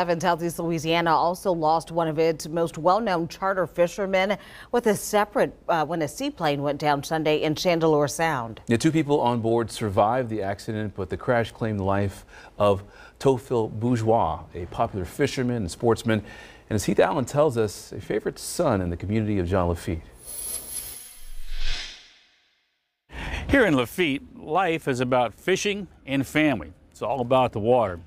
7 Southeast Louisiana also lost one of its most well-known charter fishermen with a separate when a seaplane went down Sunday in Chandeleur Sound. Yeah, two people on board survived the accident, but the crash claimed the life of Tofield Bourgeois, a popular fisherman and sportsman, and as Heath Allen tells us, a favorite son in the community of Jean Lafitte. Here in Lafitte, life is about fishing and family. It's all about the water.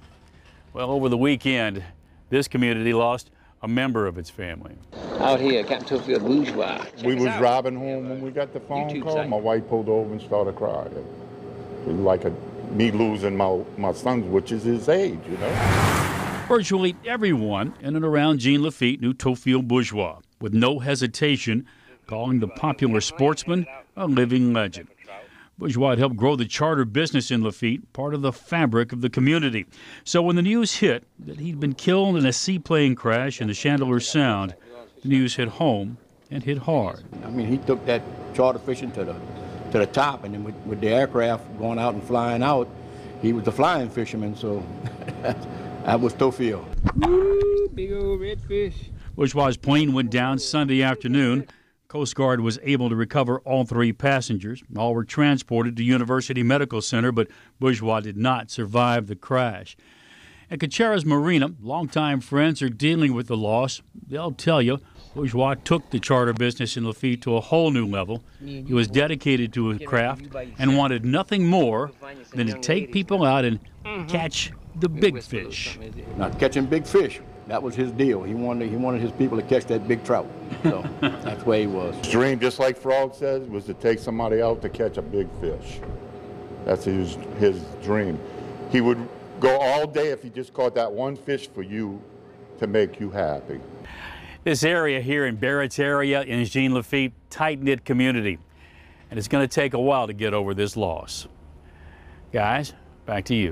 Well, over the weekend, this community lost a member of its family. Out here, Captain Tofield Bourgeois. We was driving home when we got the phone call. My wife pulled over and started crying. It was like me losing my son, which is his age, you know. Virtually everyone in and around Jean Lafitte knew Tofield Bourgeois, with no hesitation calling the popular sportsman a living legend. Bourgeois helped grow the charter business in Lafitte, part of the fabric of the community. So when the news hit that he'd been killed in a seaplane crash in the Chandeleur Sound, the news hit home and hit hard. I mean, he took that charter fishing to the top, and then with the aircraft going out and flying out, he was the flying fisherman, so that was Tofield. Ooh, big old redfish. Bourgeois' plane went down Sunday afternoon. Coast Guard was able to recover all three passengers. All were transported to University Medical Center, but Bourgeois did not survive the crash. At Cochera's Marina, longtime friends are dealing with the loss. They'll tell you Bourgeois took the charter business in Lafitte to a whole new level. He was dedicated to his craft and wanted nothing more than to take people out and catch the big fish. Not catching big fish. That was his deal. He wanted his people to catch that big trout. So that's where he was. His dream, just like Frog says, was to take somebody out to catch a big fish. That's his dream. He would go all day if he just caught that one fish for you to make you happy. This area here in Barataria in Jean Lafitte, tight-knit community. And it's going to take a while to get over this loss. Guys, back to you.